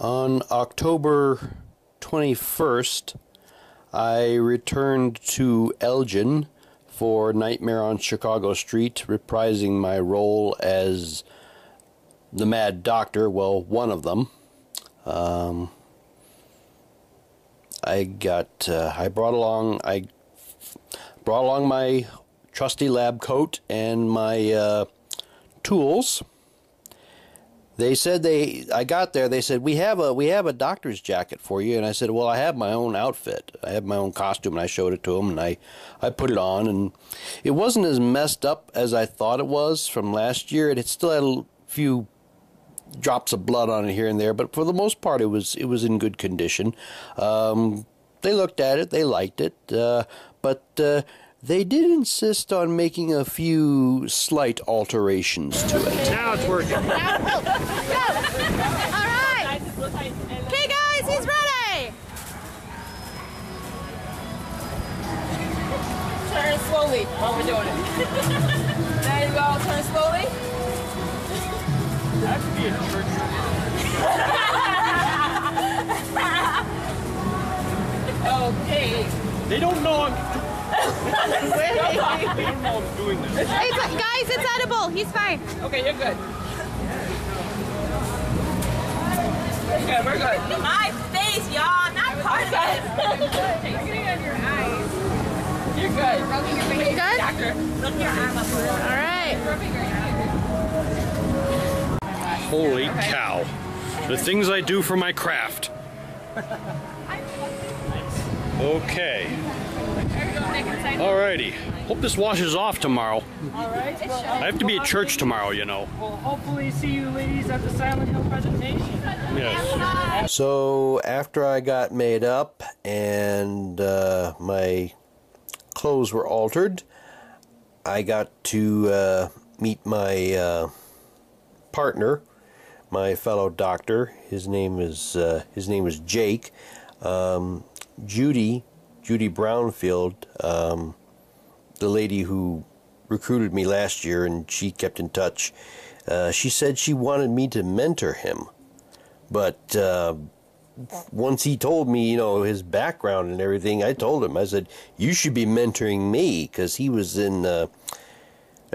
On October 21st, I returned to Elgin for Nightmare on Chicago Street, reprising my role as the Mad Doctor, well, one of them. I brought along my trusty lab coat and my tools. They said I got there, they said, we have a doctor's jacket for you. And I said, well, I have my own outfit. I have my own costume, and I showed it to them, and I put it on. And it wasn't as messed up as I thought it was from last year. It still had a few drops of blood on it here and there, but for the most part, it was in good condition. They looked at it, they liked it, but they did insist on making a few slight alterations to it. Now it's working. Now, go. All right. Okay, guys, he's ready. Turn it slowly while we're doing it. There you go. Turn it slowly. That could be a church. Okay. They don't know I'm... guys, it's edible. He's fine. Okay, you're good. Okay, we're good. My face, y'all. Not part of it. You're getting on your eyes. You're good. Rubbing your face. You good? Doctor, look your arm up. All right. Holy cow. The things I do for my craft. Okay. Alrighty. Hope this washes off tomorrow. All right. Well, I have to be at church tomorrow, you know. We'll hopefully see you ladies at the Silent Hill presentation. Yes. So after I got made up and my clothes were altered, I got to meet my partner, my fellow doctor. His name is Jake. Judy Brownfield, the lady who recruited me last year, and she kept in touch. She said she wanted me to mentor him, but once he told me, you know, his background and everything, I told him, I said, you should be mentoring me, because he was in, I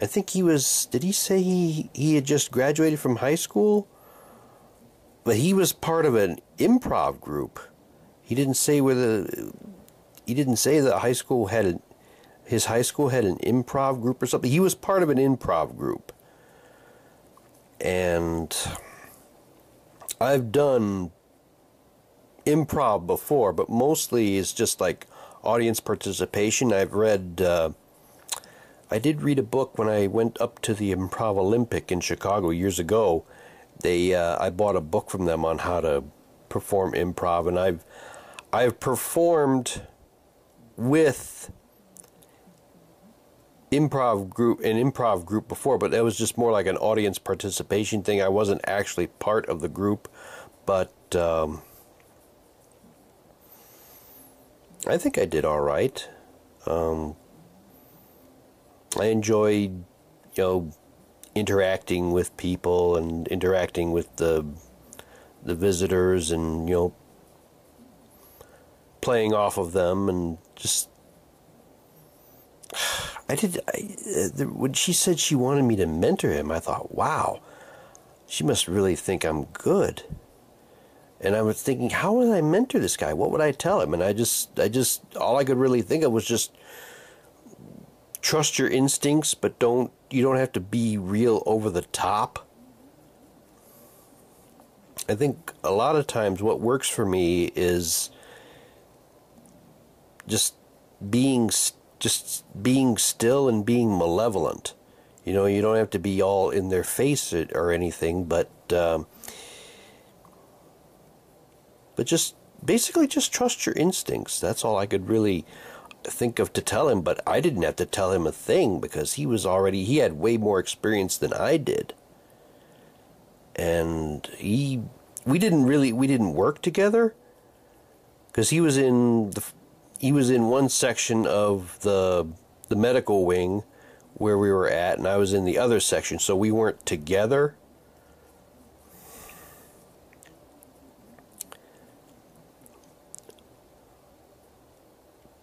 think he was, did he say he had just graduated from high school? But he was part of an improv group. He didn't say that his high school had an improv group or something. He was part of an improv group. And I've done improv before, but mostly it's just like audience participation. I did read a book when I went up to the Improv Olympic in Chicago years ago. I bought a book from them on how to perform improv, and I've performed with an improv group before, but that was just more like an audience participation thing. I wasn't actually part of the group, but I think I did all right. I enjoyed, you know, interacting with people and interacting with the visitors, and, you know, playing off of them, and just when she said she wanted me to mentor him, I thought, wow, she must really think I'm good. And I was thinking, how would I mentor this guy? What would I tell him? And I just all I could really think of was just trust your instincts, but you don't have to be real over the top. I think a lot of times what works for me is just being still and being malevolent. You know, you don't have to be all in their face or anything, but just basically just trust your instincts. That's all I could really think of to tell him, but I didn't have to tell him a thing, because he had way more experience than I did. And we didn't work together, because he was in one section of the medical wing where we were at, and I was in the other section, so we weren't together.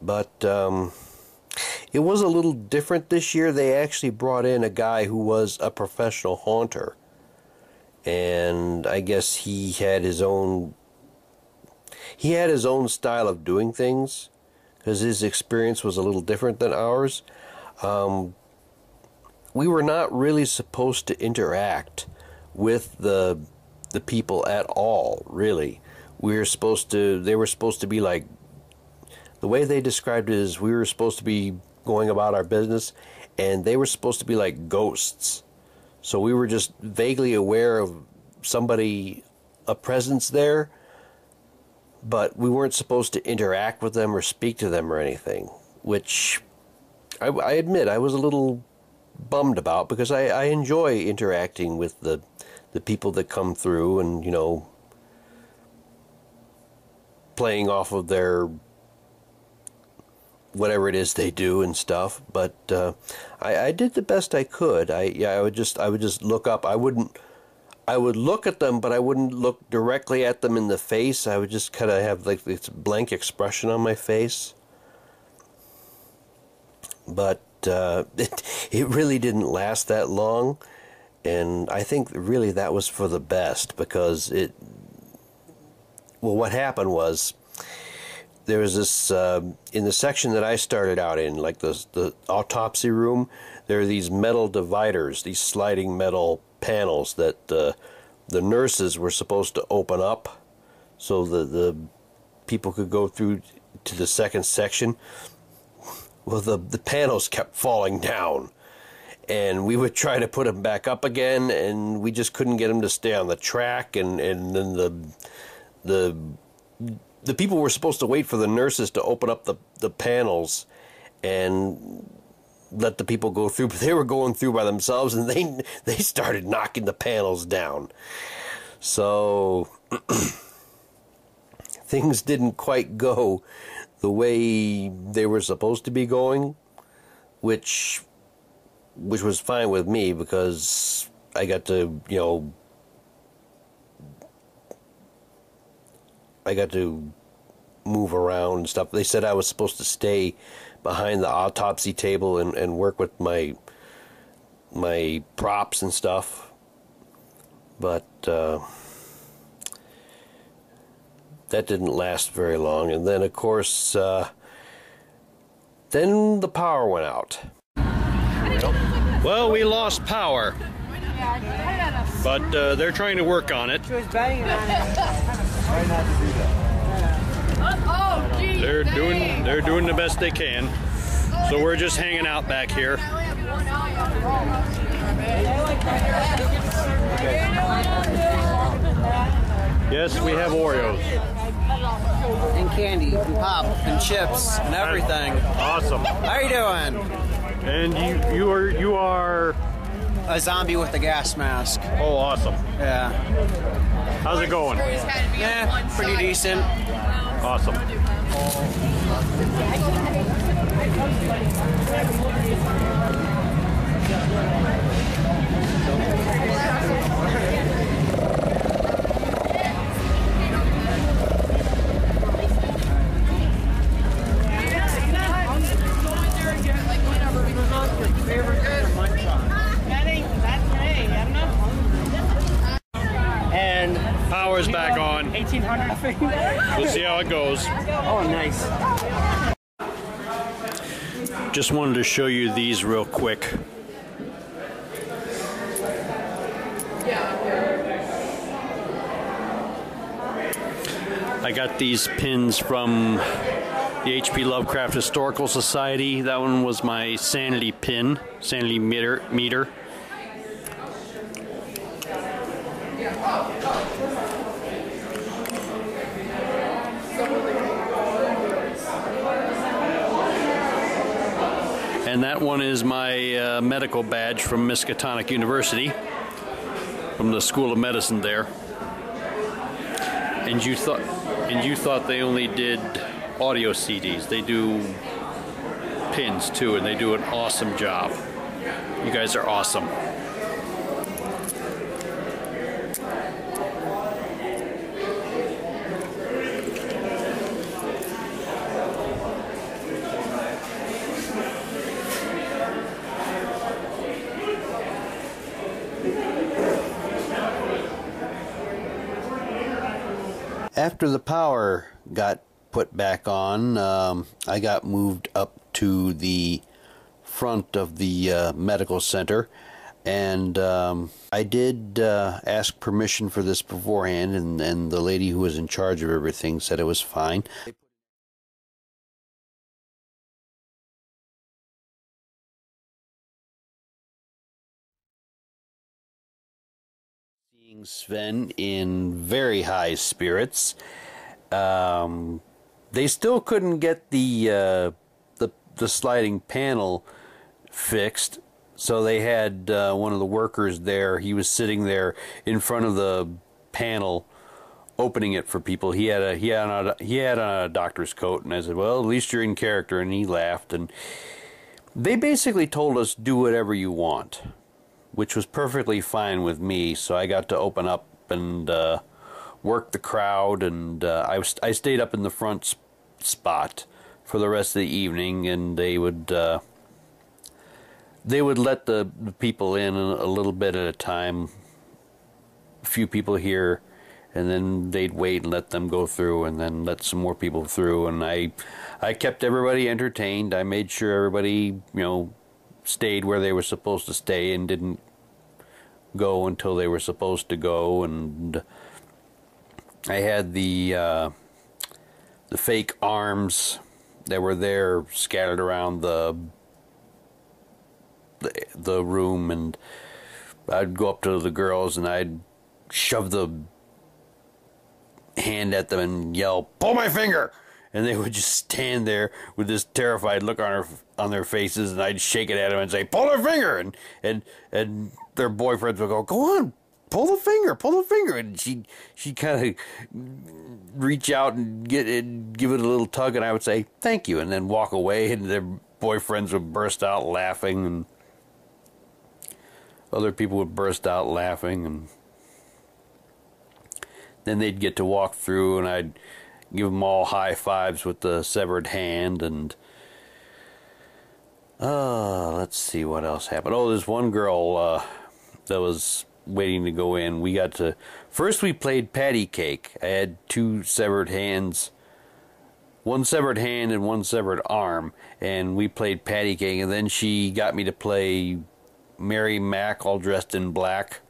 But it was a little different this year. They actually brought in a guy who was a professional haunter. And I guess he had his own... He had his own style of doing things, because his experience was a little different than ours. We were not really supposed to interact with the people at all, really. We were supposed to... They were supposed to be like... The way they described it is we were supposed to be going about our business, and they were supposed to be like ghosts. So we were just vaguely aware of somebody, a presence there, but we weren't supposed to interact with them or speak to them or anything, which I admit I was a little bummed about, because I enjoy interacting with the people that come through and, you know, playing off of their whatever it is they do and stuff. But I did the best I could. I would just look up. I would look at them, but I wouldn't look directly at them in the face. I would just kind of have like this blank expression on my face. But it really didn't last that long, and I think really that was for the best, because it... Well, what happened was, there was this, in the section that I started out in, like the autopsy room, there are these metal dividers, these sliding metal panels that the nurses were supposed to open up so the people could go through to the second section. Well, the panels kept falling down, and we would try to put them back up again, and we just couldn't get them to stay on the track, and then the people were supposed to wait for the nurses to open up the panels and let the people go through, but they were going through by themselves, and they started knocking the panels down. So things didn't quite go the way they were supposed to be going, which was fine with me, because I got to, you know, I got to move around and stuff. They said I was supposed to stay behind the autopsy table and work with my props and stuff, but that didn't last very long. And then, of course, then the power went out. Well, we lost power, but they're trying to work on it. They're doing the best they can. So we're just hanging out back here. Yes, we have Oreos. And candy, and pop, and chips, and everything. Awesome. How are you doing? And you are a zombie with a gas mask. Oh, awesome. Yeah. How's it going? Yeah, pretty decent. Awesome. And power's back on. 1800 feet. We'll see how it goes. Oh, nice. Just wanted to show you these real quick. I got these pins from the HP Lovecraft Historical Society. That one was my sanity pin, sanity meter. And that one is my medical badge from Miskatonic University, from the School of Medicine there. And you thought they only did audio CDs. They do pins too, and they do an awesome job. You guys are awesome. After the power got put back on, I got moved up to the front of the medical center, and I did ask permission for this beforehand, and the lady who was in charge of everything said it was fine. Seeing Sven in very high spirits, they still couldn't get the sliding panel fixed, so they had one of the workers there. He was sitting there in front of the panel, opening it for people. He had on a doctor's coat, and I said, "Well, at least you're in character." And he laughed, and they basically told us, "Do whatever you want," which was perfectly fine with me. So I got to open up and work the crowd, and I stayed up in the front spot for the rest of the evening, and they would let the people in a little bit at a time, a few people here, and then they'd wait and let them go through, and then let some more people through, and I kept everybody entertained. I made sure everybody, you know, stayed where they were supposed to stay and didn't go until they were supposed to go, and I had the fake arms that were there scattered around the room, and I'd go up to the girls and I'd shove the hand at them and yell, "Pull my finger!" And they would just stand there with this terrified look on their faces, and I'd shake it at them and say, "Pull their finger!" And their boyfriends would go, "Go on, pull the finger, pull the finger." And she'd kind of reach out and get it, give it a little tug, and I would say, "Thank you," and then walk away, and their boyfriends would burst out laughing, and other people would burst out laughing, and then they'd get to walk through, and I'd give them all high fives with the severed hand, and let's see what else happened. Oh, there's one girl that was waiting to go in. We got to first, we played patty cake. I had two severed hands, one severed hand and one severed arm, and we played patty cake, and then she got me to play Mary Mac, all dressed in black.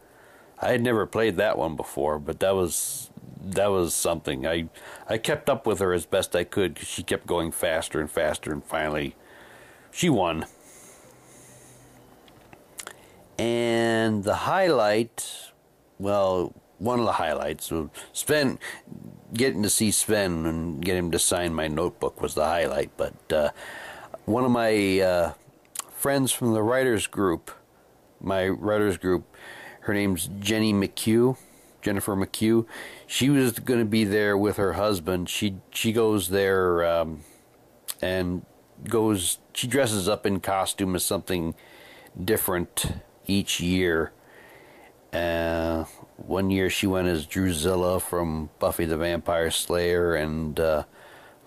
I had never played that one before, but that was something. I kept up with her as best I could, because she kept going faster and faster, and finally she won. And the highlight, well, one of the highlights was Sven, getting to see Sven and get him to sign my notebook was the highlight. But one of my friends from the writers group, her name's Jennifer McHugh. She was going to be there with her husband. She goes there and goes. She dresses up in costume as something different each year. One year she went as Drusilla from Buffy the Vampire Slayer, and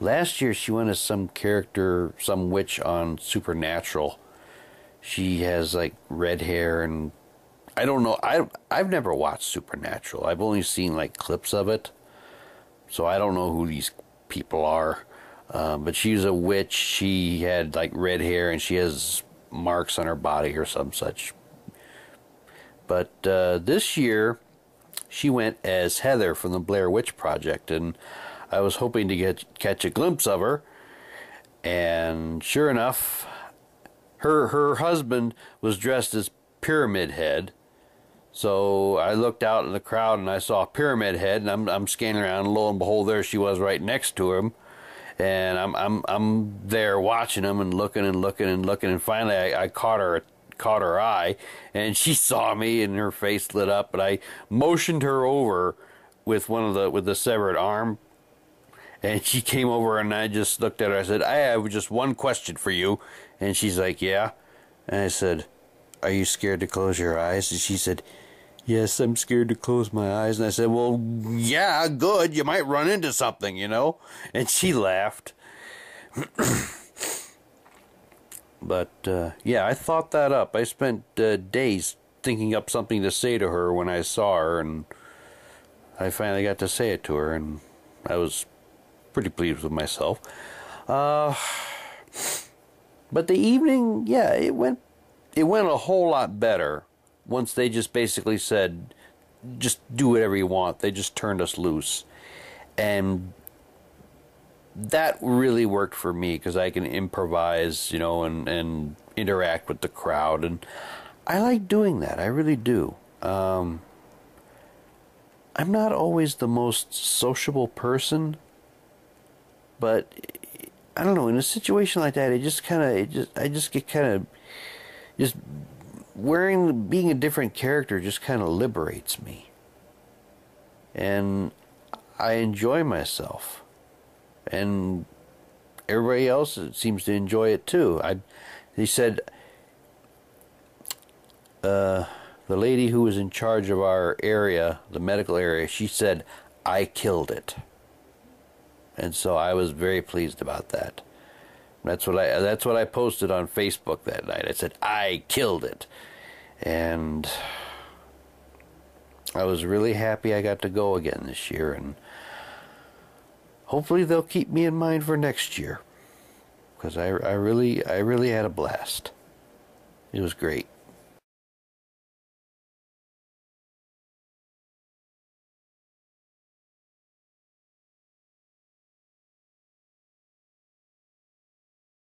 last year she went as some character, some witch on Supernatural. She has like red hair, and I don't know. I've never watched Supernatural. I've only seen like clips of it, so I don't know who these people are. But she's a witch. She had like red hair, and she has marks on her body or some such. But this year, she went as Heather from the Blair Witch Project, and I was hoping to catch a glimpse of her. And sure enough, her husband was dressed as Pyramid Head. So I looked out in the crowd and I saw Pyramid Head, and I'm scanning around, and lo and behold, there she was right next to him. And I'm there watching him and looking, and finally I caught her eye, and she saw me, and her face lit up, and I motioned her over with the severed arm, and she came over, and I just looked at her. I said, "I have just one question for you," and she's like, "Yeah," and I said, "Are you scared to close your eyes?" And she said, "Yes, I'm scared to close my eyes." And I said, "Well, yeah, good, you might run into something, you know," and she laughed. But, yeah, I thought that up. I spent days thinking up something to say to her when I saw her, and I finally got to say it to her, and I was pretty pleased with myself. But the evening, yeah, it went a whole lot better once they just basically said, just do whatever you want. They just turned us loose. And that really worked for me because I can improvise, you know, and interact with the crowd. And I like doing that. I really do. I'm not always the most sociable person, but I don't know, in a situation like that, being a different character just kind of liberates me. And I enjoy myself. And everybody else seems to enjoy it too. He said, the lady who was in charge of our area, the medical area, she said, I killed it. And so I was very pleased about that. That's what I posted on Facebook that night. I said, I killed it. And I was really happy I got to go again this year. And hopefully they'll keep me in mind for next year. Because I really had a blast. It was great.